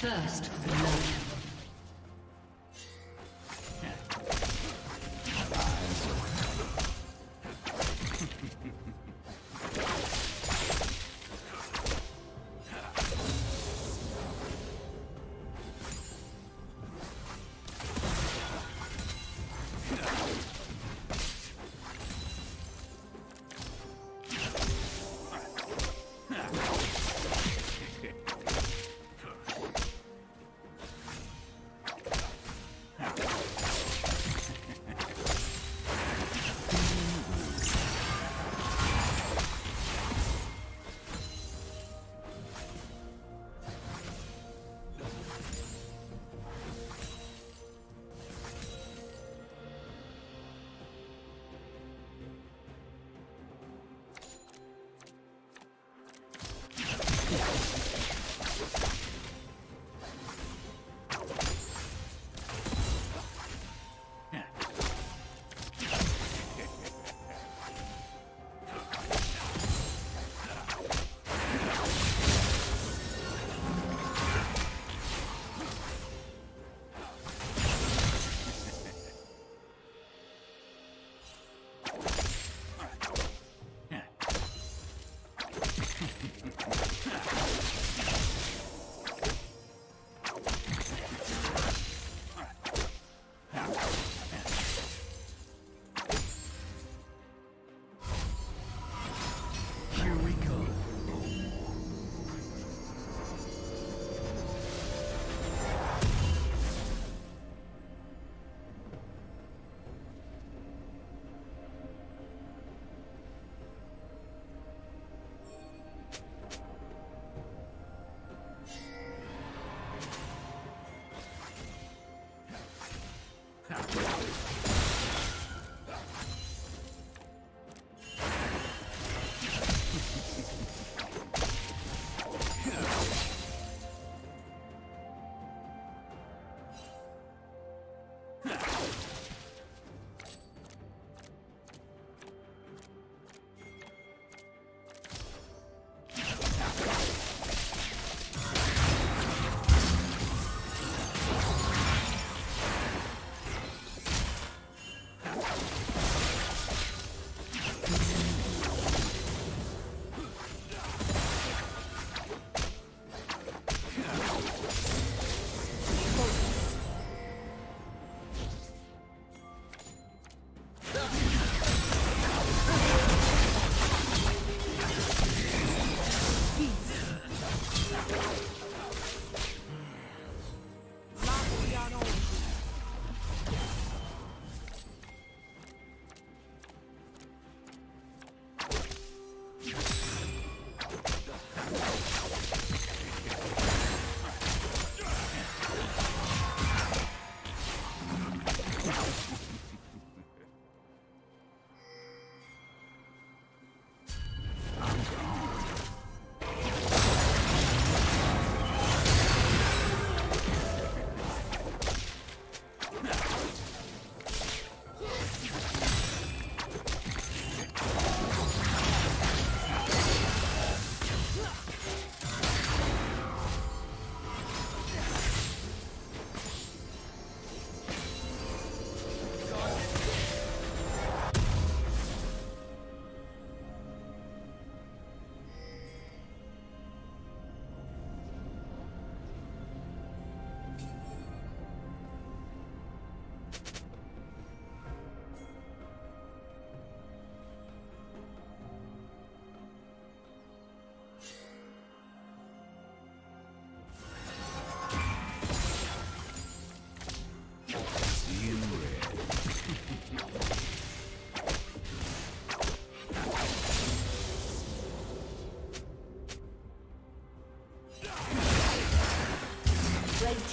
First love.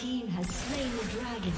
Team has slain the dragon.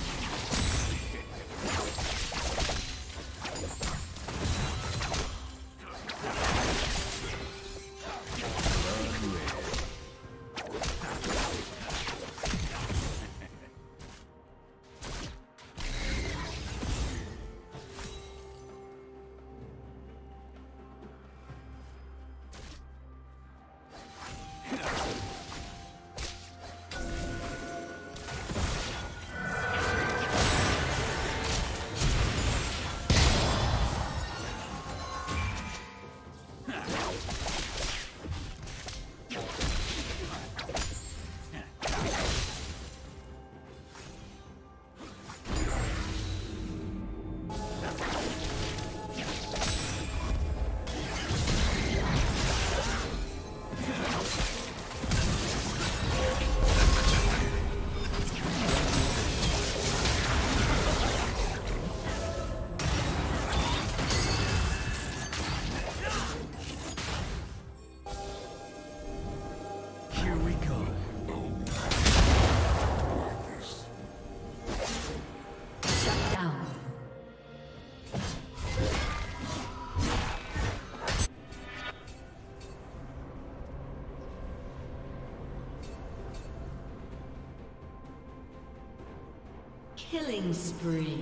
Killing spree.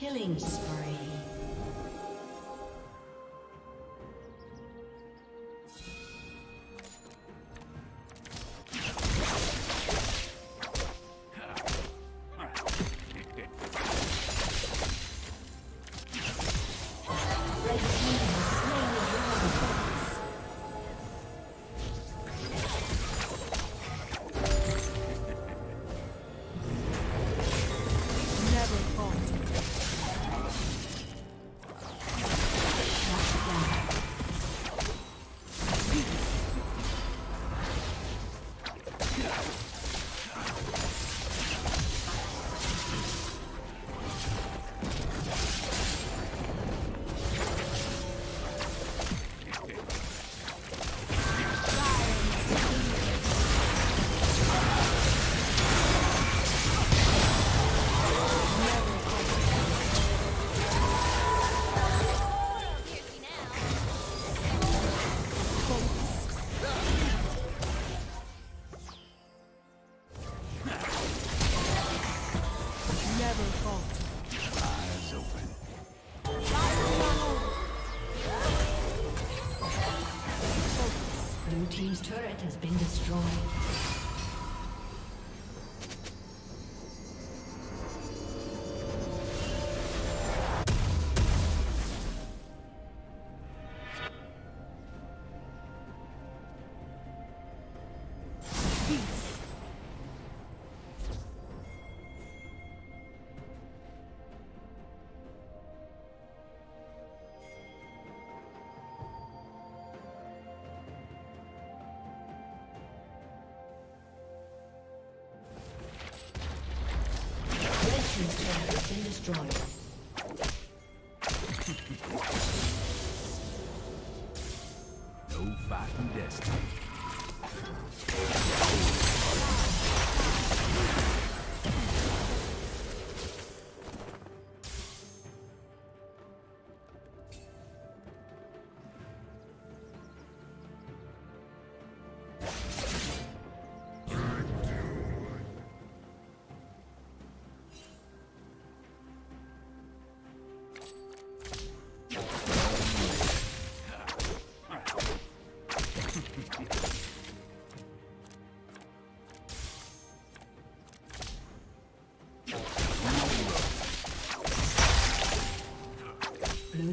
Killing spree. Blue team's turret has been destroyed. Blue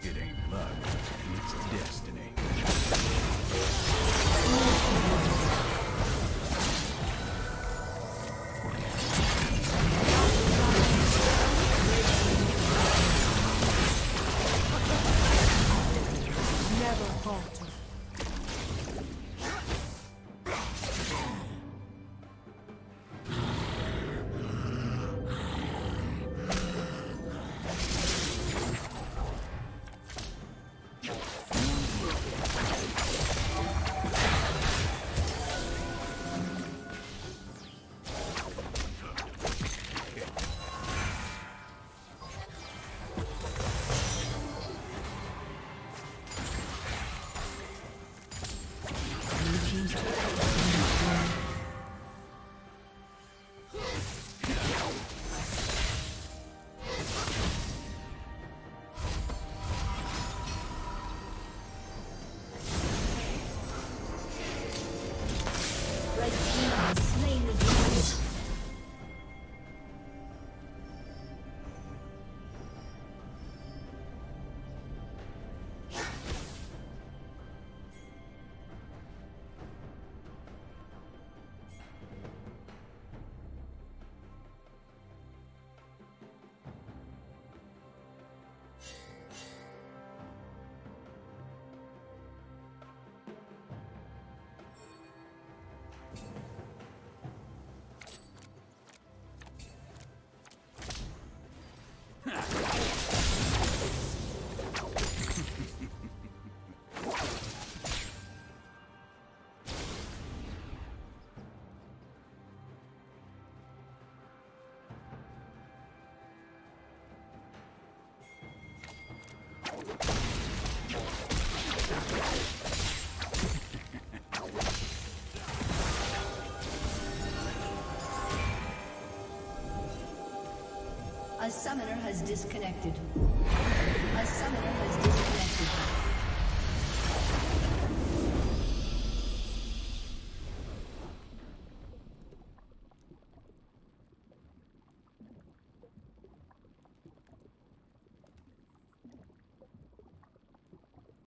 It ain't luck, it's destiny. summoner has disconnected. A summoner has disconnected.